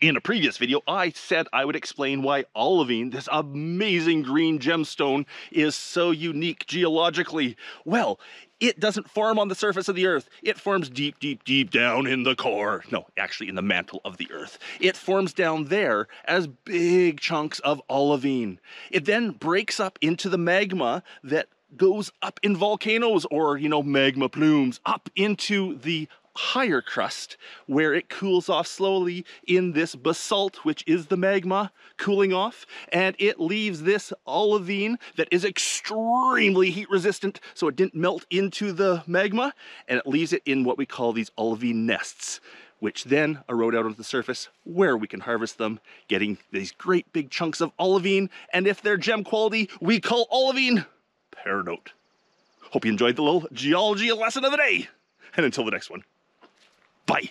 In a previous video, I said I would explain why olivine, this amazing green gemstone, is so unique geologically. Well, it doesn't form on the surface of the earth. It forms deep, deep, deep down in the core. No, actually in the mantle of the earth. It forms down there as big chunks of olivine. It then breaks up into the magma that goes up in volcanoes or, you know, magma plumes up into the higher crust where it cools off slowly in this basalt, which is the magma cooling off, and it leaves this olivine that is extremely heat resistant, so it didn't melt into the magma, and it leaves it in what we call these olivine nests, which then erode out onto the surface where we can harvest them, getting these great big chunks of olivine. And if they're gem quality, we call olivine peridot. Hope you enjoyed the little geology lesson of the day, and until the next one, bye.